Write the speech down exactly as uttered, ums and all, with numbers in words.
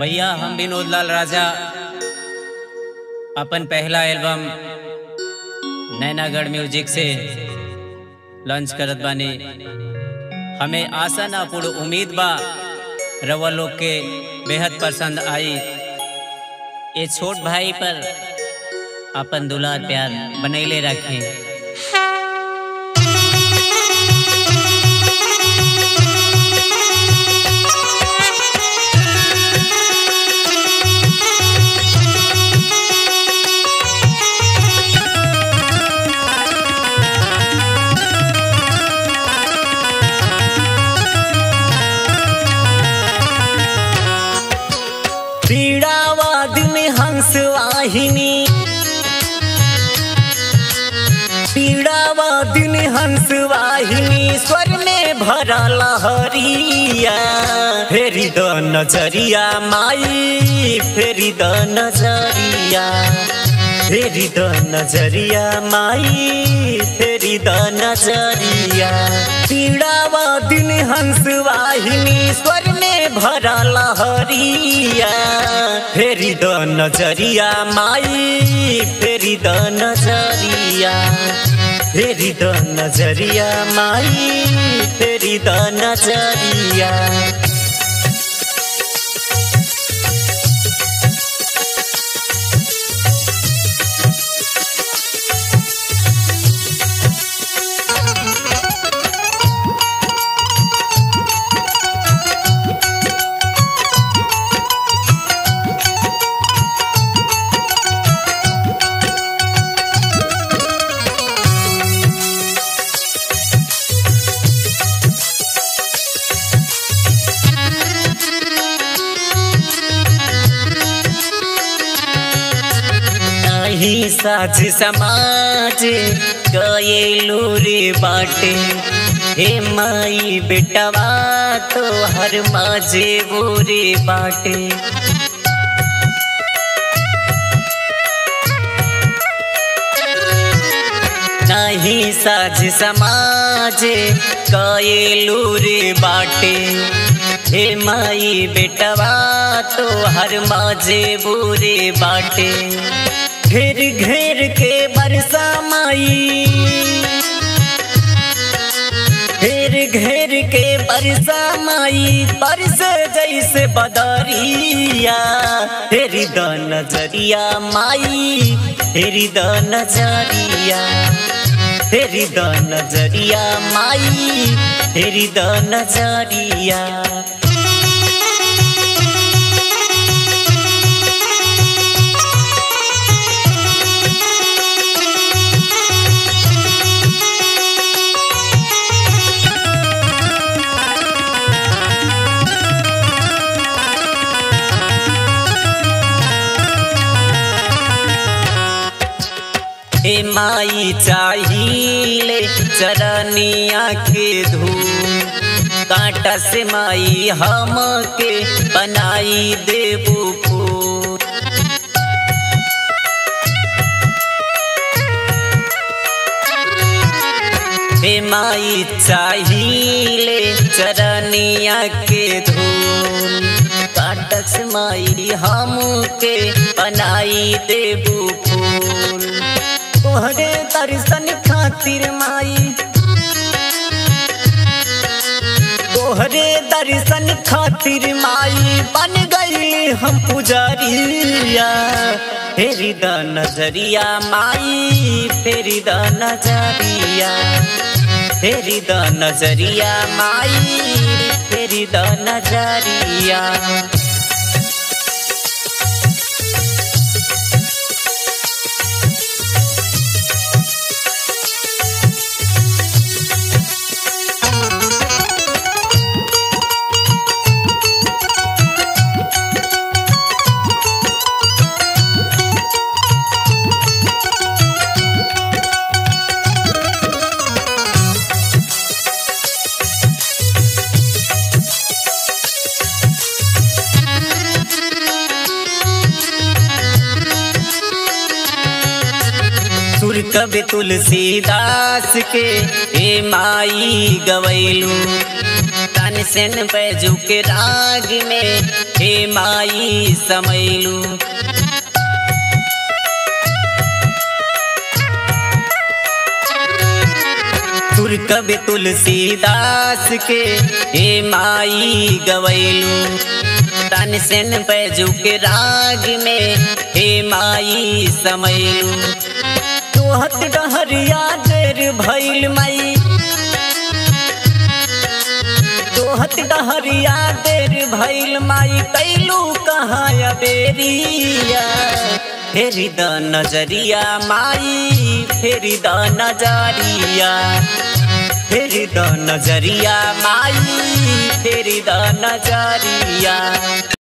भैया हम विनोद लाल राजा अपन पहला एल्बम नैनागढ़ म्यूजिक से लॉन्च करत बानी। हमें आशा ना पूर्ण उम्मीद बा रवा लोग के बेहद पसंद आई। ये छोट भाई पर अपन दुलार प्यार बनैले रखे। वाहिनी पीड़ावा दिन हंस वाहिनी स्वर में भरा लहरिया फेरी द नजरिया माई फेरी द नजरिया फेरी द नजरिया माई फेरी द नजरिया पीड़ावा दिन हंस वाहिनी स्वर में भरा लहरिया फेरी द नजरिया माई फेरी द नजरिया फेरी द नजरिया माई फेरी द नजरिया। ही साज समाज गए लूरे बाटे हे माई बेटवा तो हर माजे बोरे बाटे नाही साज समाज गए लूरे बाटे हे माई बेटवा तो हर माजे बोरे बाटे घेर घेर के बरसा माई घेर घेर के बरसा माई बरस जैसे बदरिया तेरी द नजरिया माई तेरी द नजरिया तेरी द नजरिया माई तेरी द नजरिया। हे माई चाहिए चरनिया के धूल कांटा से माई हम के बनाई देबू फूल हे माई चाहिए चरनिया के धूल कांटा से माई हम के बनाई देबू फूल तोहरे दर्शन खातिर माई तोहरे दर्शन खातिर माई बन गई हम पुजारिया फेरी द नजरिया माई फेरी द नजरिया फेरी द नजरिया माई फेरी द नजरिया। सुर कवि तुलसी दास के हे माई गवैलू तान सेन बैजू के राग में छे माई समैलू। सुर कब तुलसी दास के हे माई गवैलू, तान सेन बैजू के राग में हे माई समैलू। तोहत डहरिया देर भइल माई, तोहत डहरिया देर भइल माई, कैलू कहाँ अबेरिया। फेरी द नजरिया माई, फेरी द नजरिया, फेरी द नजरिया माई, तेरी दा नजरिया।